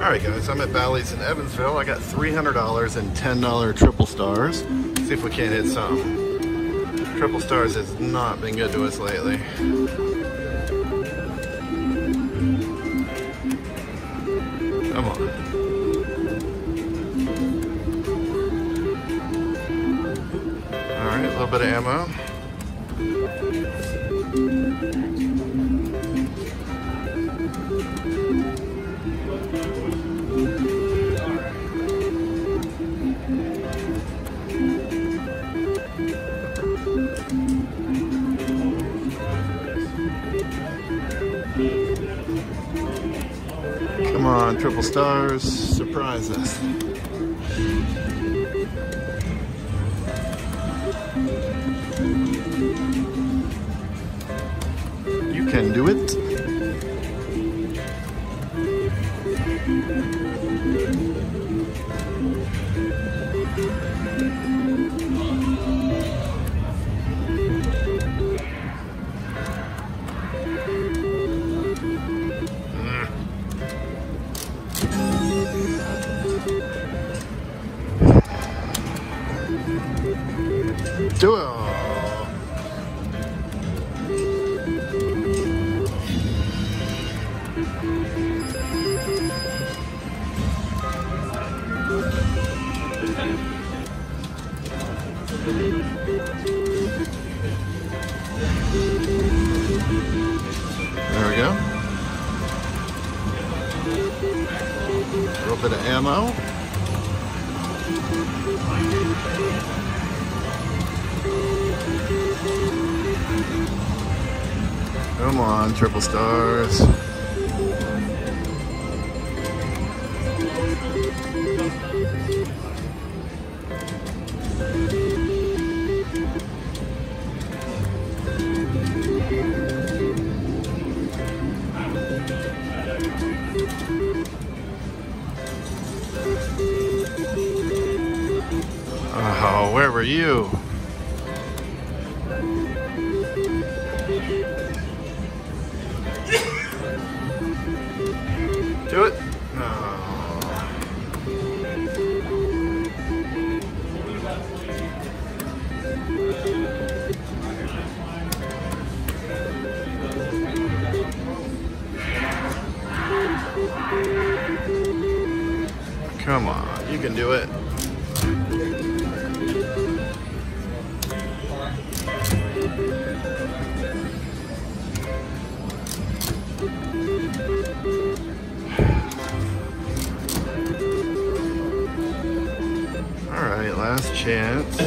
Alright guys, I'm at Bally's in Evansville. I got $300 and $10 Triple Stars. See if we can't hit some. Triple Stars has not been good to us lately. Come on. Alright, a little bit of ammo. Come on, Triple Stars, surprise us. You can do it. Do it. There we go. A little bit of ammo. Come on, Triple Stars. Oh, where were you? Do it. No. Come on, you can do it. Last chance. Do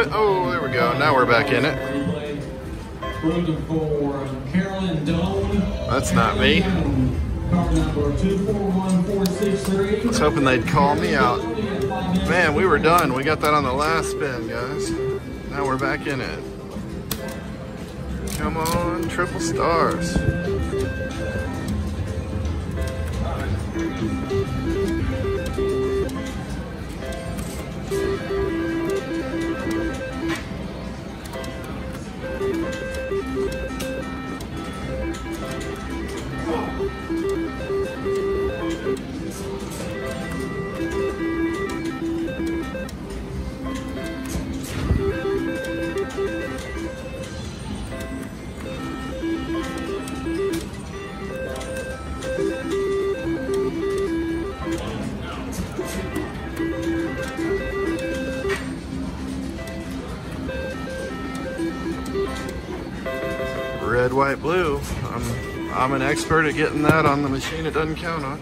it. Oh, there we go. Now we're back in it. That's not me. I was hoping they'd call me out. Man, we were done. We got that on the last spin, guys. Now we're back in it. Come on, Triple Stars. Red, white, blue. I'm an expert at getting that on the machine it doesn't count on.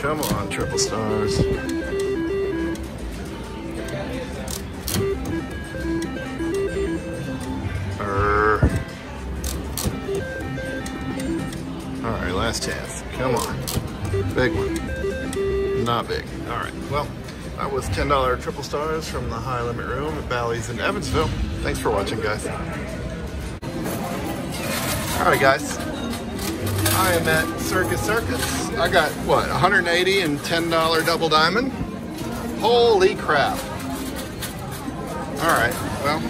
Come on, Triple Stars. Alright, last chance. Come on. Big one. Not big. Alright, well, that was $10 Triple Stars from the High Limit Room at Bally's in Evansville. Thanks for watching, guys. Alright, guys. I am at Circus Circus. I got, what, $180 and $10 Double Diamond? Holy crap. All right, well,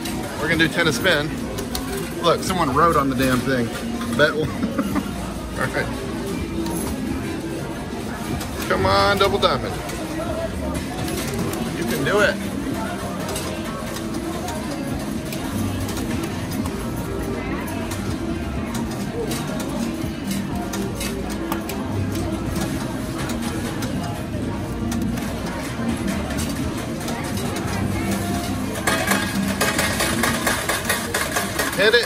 we're gonna do 10 a spin. Look, someone wrote on the damn thing. Bet we'll... All right. Come on, Double Diamond. You can do it. Hit it.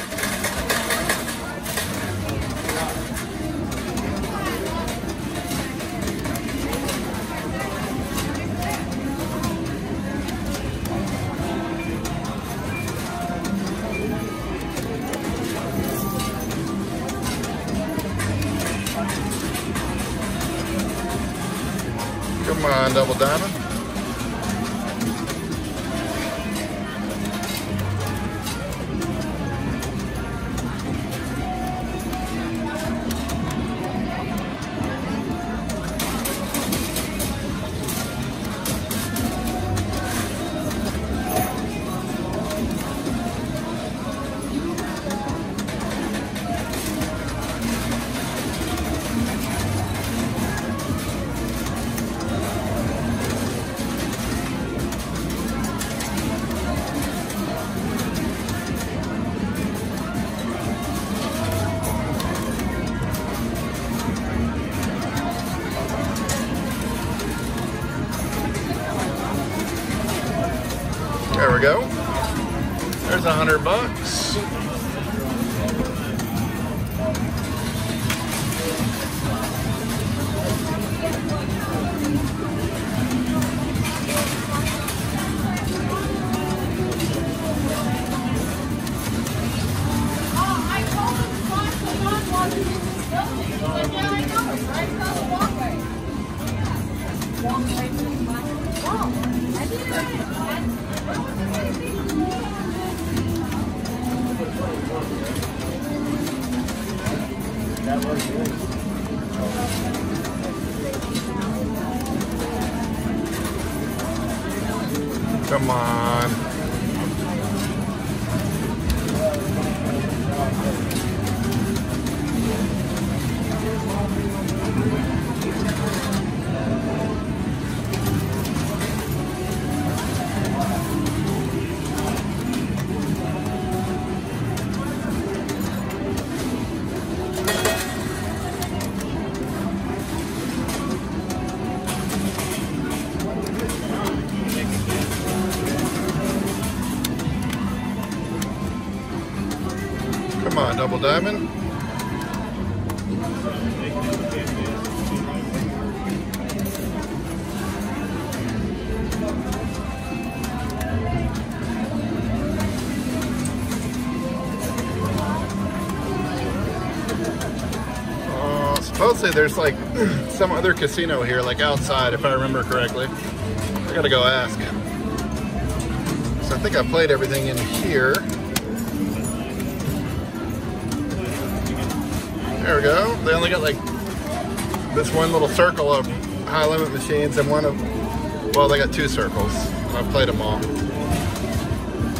Come on, Double Diamond. There we go. There's $100. Come on. Come on, Double Diamond. Supposedly there's like some other casino here, like outside, if I remember correctly. I gotta go ask. So I think I played everything in here. There we go. They only got like this one little circle of high limit machines and one of, well, they got two circles. I've played them all.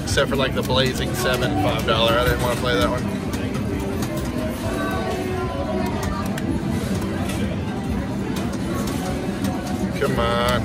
Except for like the Blazing 7, $5. I didn't want to play that one. Come on.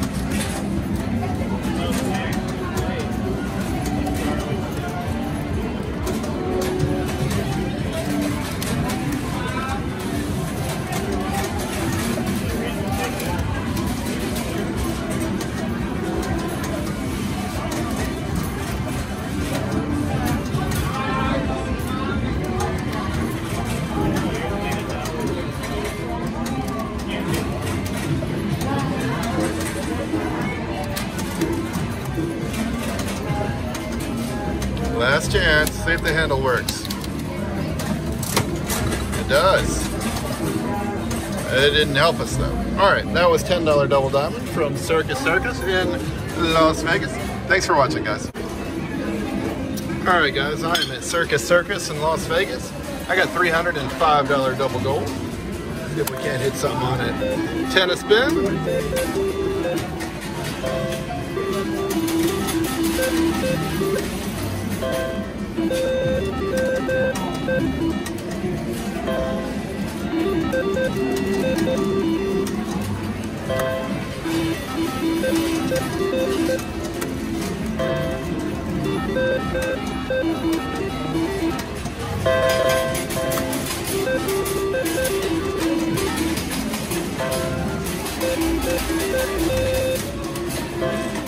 Last chance, see if the handle works. It does. It didn't help us though. All right, that was $10 Double Diamond from Circus Circus in Las Vegas. Thanks for watching, guys. All right, guys, I am at Circus Circus in Las Vegas. I got $305 Double Gold. see if we can't hit something on it. 10 a spin.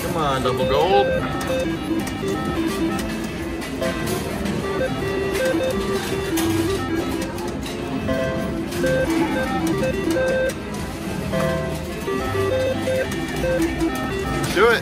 Come on, Double Gold. Do it. Do it.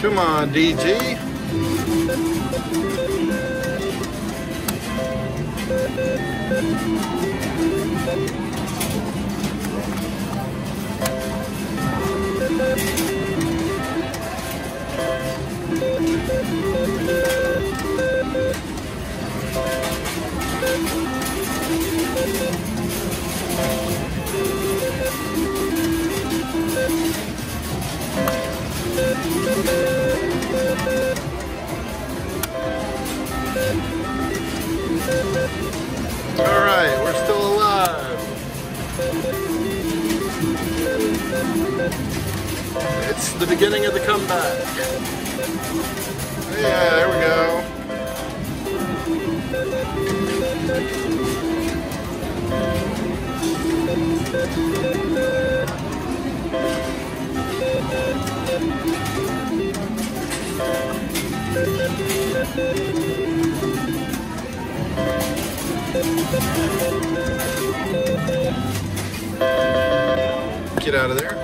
Come on, DG. Alright, we're still alive. It's the beginning of the comeback. Yeah, there we go. Get out of there.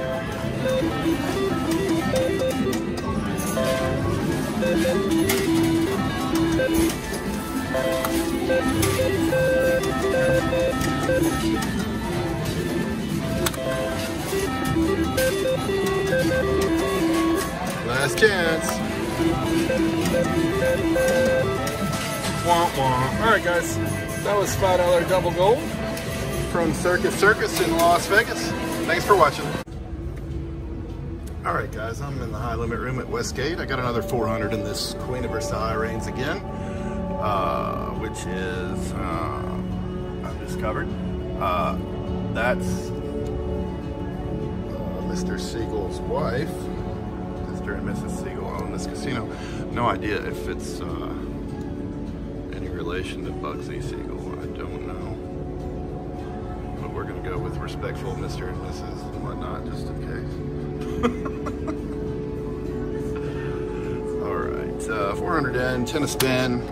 Last chance. Womp womp. All right, guys. That was $5 Double Gold from Circus Circus in Las Vegas. Thanks for watching. All right, guys, I'm in the high limit room at Westgate. I got another 400 in this Queen of Versailles Reigns Again, which is undiscovered. That's Mr. Siegel's wife. Mr. and Mrs. Siegel own this casino. No idea if it's any relation to Bugsy Siegel. I don't know. But we're going to go with respectful Mr. and Mrs. and whatnot, just in case. All right. 400 in, 10 a spin.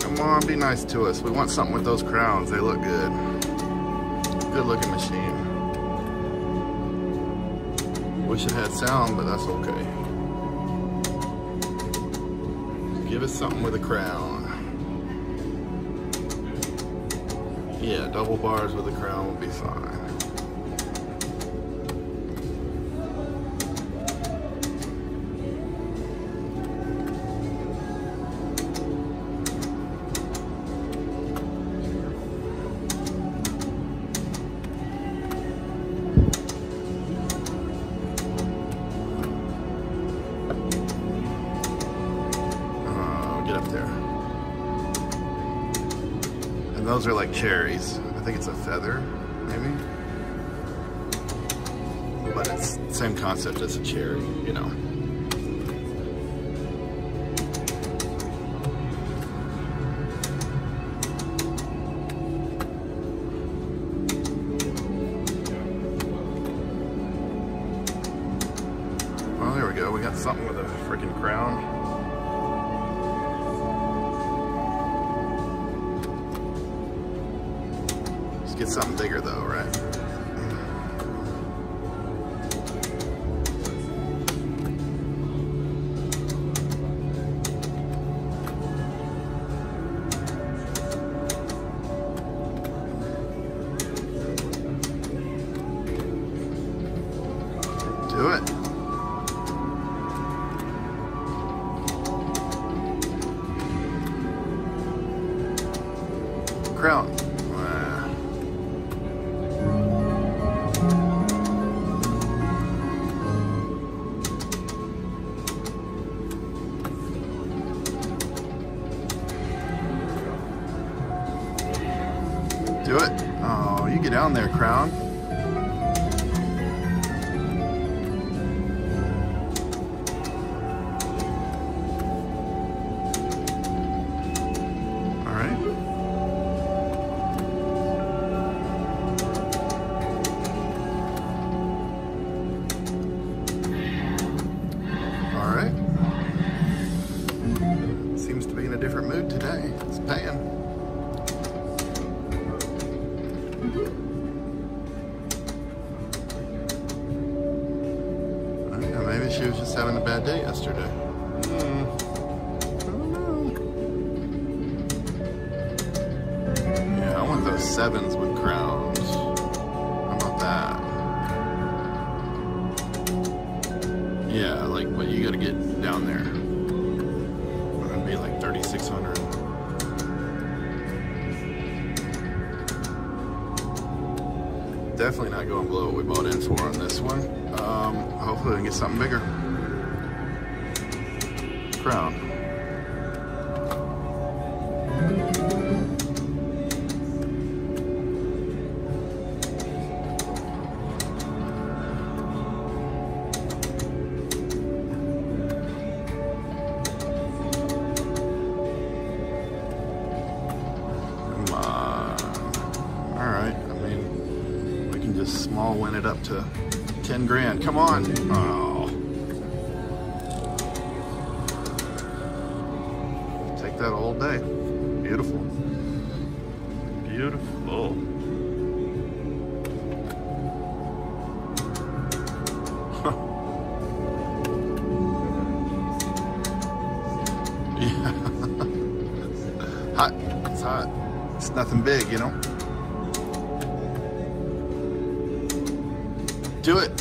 Come on, be nice to us. We want something with those crowns. They look good. Good looking machine. Wish it had sound, but that's okay. Give us something with a crown. Yeah, double bars with a crown will be fine. those are like cherries. I think it's a feather, maybe? But it's the same concept as a cherry, you know. Well, there we go. We got something with a freaking crown. Get something bigger though, right? Do it. Crown. Do it. Oh, you get down there, crown. All right. All right. Seems to be in a different mood today. It's paying. Maybe she was just having a bad day yesterday. I don't know. Yeah, I want those sevens with crowns. How about that? Yeah, like, but you gotta get down there. It'd be like 3,600. Definitely not going below what we bought in for on this one. Hopefully we can get something bigger. Crown. Come on. All right, I mean, we can just small win it up to 10 grand, come on. Oh. Take that all day. Beautiful. Beautiful. Yeah. Hot. It's hot. It's nothing big, you know? Do it.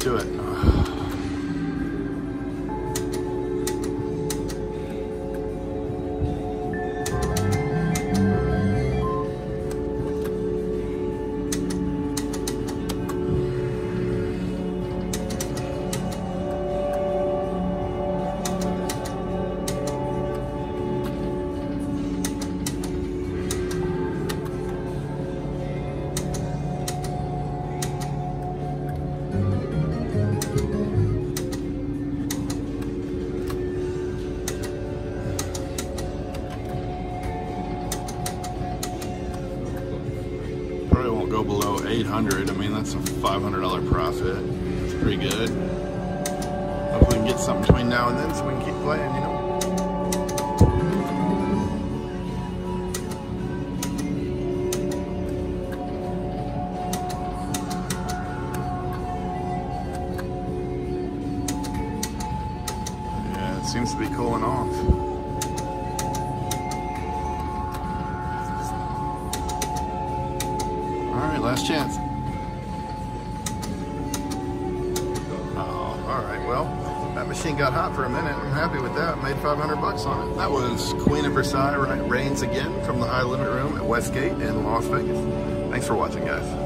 Do it. Probably won't go below 800. I mean, that's a $500 profit. It's pretty good. Hopefully we can get something between now and then so we can keep playing, you know. Yeah, it seems to be cooling off. Last chance. Oh, all right. Well, that machine got hot for a minute. I'm happy with that. Made 500 bucks on it. That was Queen of Versailles Reigns Again from the High Limit Room at Westgate in Las Vegas. Thanks for watching, guys.